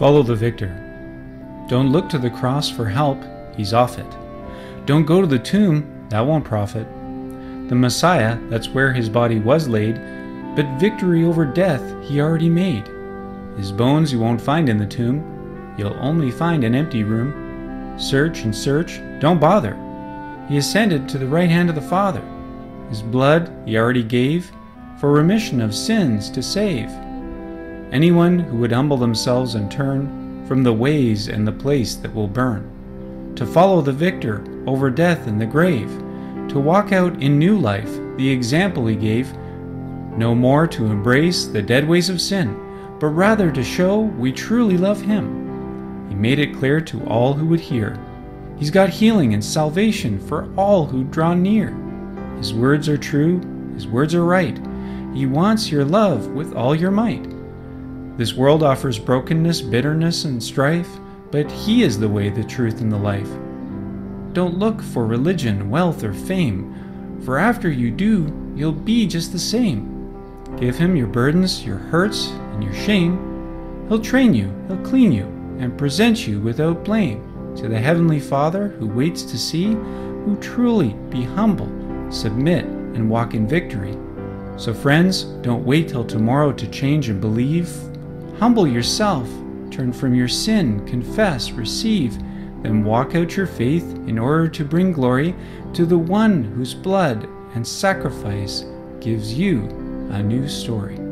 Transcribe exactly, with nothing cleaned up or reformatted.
Follow the victor. Don't look to the cross for help, he's off it. Don't go to the tomb, that won't profit. The Messiah, that's where his body was laid, but victory over death he already made. His bones you won't find in the tomb, you'll only find an empty room. Search and search, don't bother. He ascended to the right hand of the Father. His blood he already gave for remission of sins to save anyone who would humble themselves and turn from the ways and the place that will burn. To follow the victor over death and the grave, to walk out in new life the example he gave, no more to embrace the dead ways of sin, but rather to show we truly love him. He made it clear to all who would hear. He's got healing and salvation for all who draw near. His words are true, his words are right. He wants your love with all your might. This world offers brokenness, bitterness, and strife, but he is the way, the truth, and the life. Don't look for religion, wealth, or fame, for after you do, you'll be just the same. Give him your burdens, your hurts, and your shame. He'll train you, he'll clean you, and present you without blame to the Heavenly Father who waits to see who truly be humble, submit, and walk in victory. So friends, don't wait till tomorrow to change and believe. Humble yourself, turn from your sin, confess, receive, then walk out your faith in order to bring glory to the one whose blood and sacrifice gives you a new story.